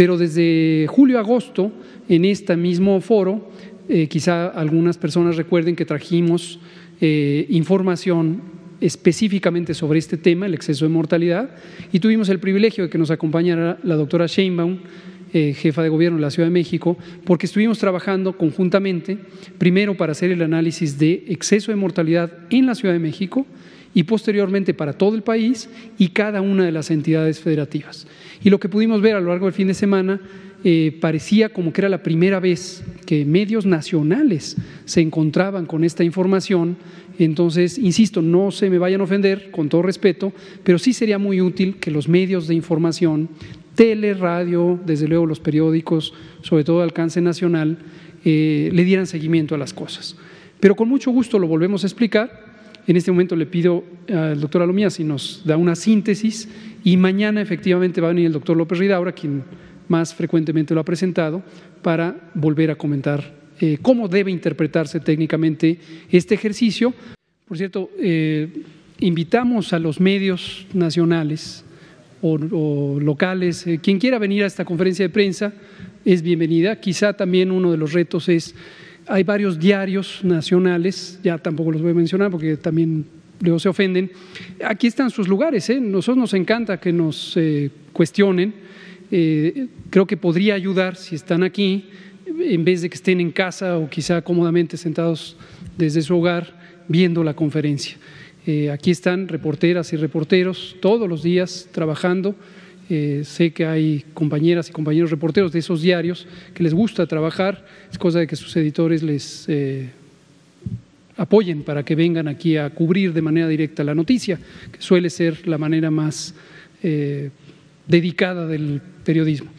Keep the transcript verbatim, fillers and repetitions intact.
Pero desde julio a agosto, en este mismo foro, eh, quizá algunas personas recuerden que trajimos eh, información específicamente sobre este tema, el exceso de mortalidad, y tuvimos el privilegio de que nos acompañara la doctora Sheinbaum, eh, jefa de gobierno de la Ciudad de México, porque estuvimos trabajando conjuntamente, primero para hacer el análisis de exceso de mortalidad en la Ciudad de México y posteriormente para todo el país y cada una de las entidades federativas. Y lo que pudimos ver a lo largo del fin de semana eh, parecía como que era la primera vez que medios nacionales se encontraban con esta información. Entonces, insisto, no se me vayan a ofender, con todo respeto, pero sí sería muy útil que los medios de información, tele, radio, desde luego los periódicos, sobre todo de alcance nacional, eh, le dieran seguimiento a las cosas. Pero con mucho gusto lo volvemos a explicar. En este momento le pido al doctor Alomía si nos da una síntesis, y mañana efectivamente va a venir el doctor López Ridaura, quien más frecuentemente lo ha presentado, para volver a comentar eh, cómo debe interpretarse técnicamente este ejercicio. Por cierto, eh, invitamos a los medios nacionales o, o locales, eh, quien quiera venir a esta conferencia de prensa es bienvenida. Quizá también uno de los retos es… Hay varios diarios nacionales, ya tampoco los voy a mencionar porque también luego se ofenden. Aquí están sus lugares, ¿eh? Nosotros nos encanta que nos eh, cuestionen. Eh, creo que podría ayudar si están aquí, en vez de que estén en casa o quizá cómodamente sentados desde su hogar viendo la conferencia. Eh, aquí están reporteras y reporteros todos los días trabajando. Eh, sé que hay compañeras y compañeros reporteros de esos diarios que les gusta trabajar, es cosa de que sus editores les eh, apoyen para que vengan aquí a cubrir de manera directa la noticia, que suele ser la manera más eh, dedicada del periodismo.